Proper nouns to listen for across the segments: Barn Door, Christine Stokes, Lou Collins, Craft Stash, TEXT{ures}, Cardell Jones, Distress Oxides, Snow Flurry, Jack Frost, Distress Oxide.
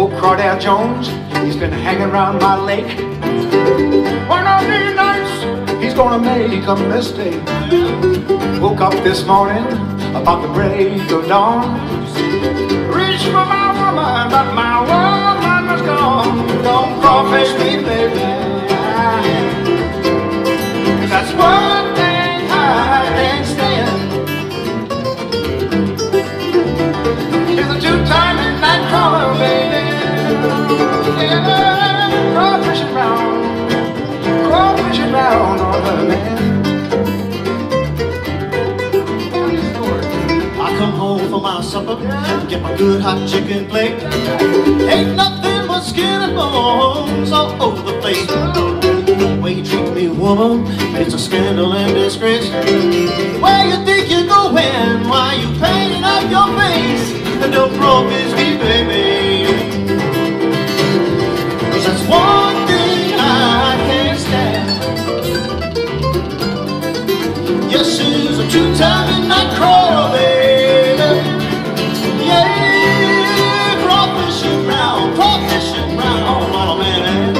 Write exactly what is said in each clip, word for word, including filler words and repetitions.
Oh, Cardell Jones, he's been hanging around my lake. One of these nights, he's gonna make a mistake. Woke up this morning, about the break of dawn. Reached for my woman, but my woman was gone. Don't crawfish me, baby. That's one thing I can't stand. It's a two-time midnight crawler, baby. Yeah, crawfish around, crawfish around on the land. I come home for my supper, yeah. Get my good hot chicken plate. Yeah. Ain't nothing but skin and bones all over the place. The way you treat me, woman, it's a scandal and disgrace. Where you think you're going? Why you painting up your face? And don't promise me, baby. That's one thing I can't stand. Yes, she's a two-time midnight crawler, baby. Yeah, crawfish around, crawfish around on my land.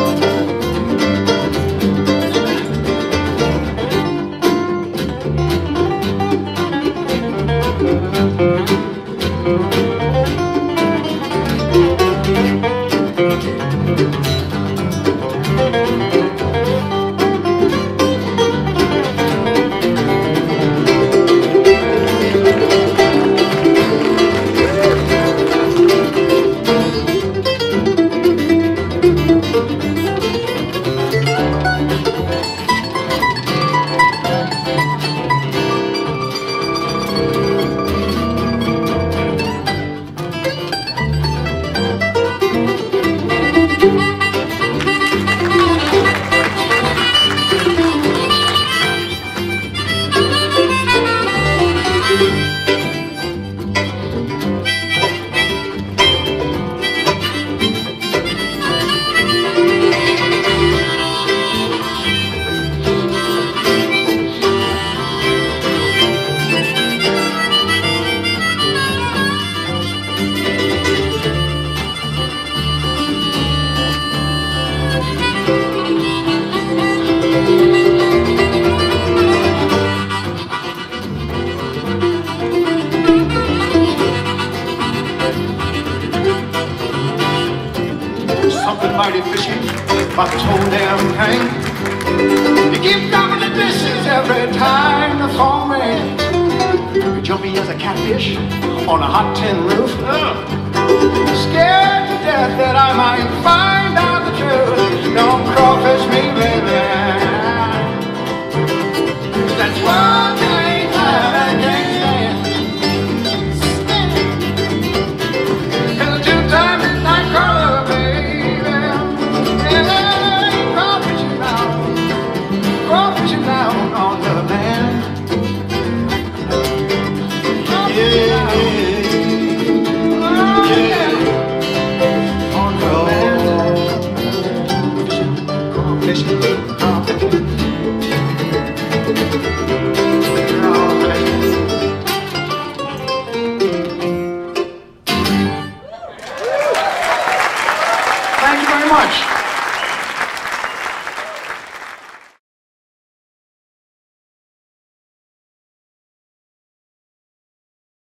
Something mighty fishy about this whole damn thing. You keep dropping the dishes every time the phone rings. You jump me as a catfish on a hot tin roof. Ugh. Scared to death that I might find out the truth. Don't crawfish me, baby. That's one thing I can't stand. Cause the two times it's not crawling. Thank you very much.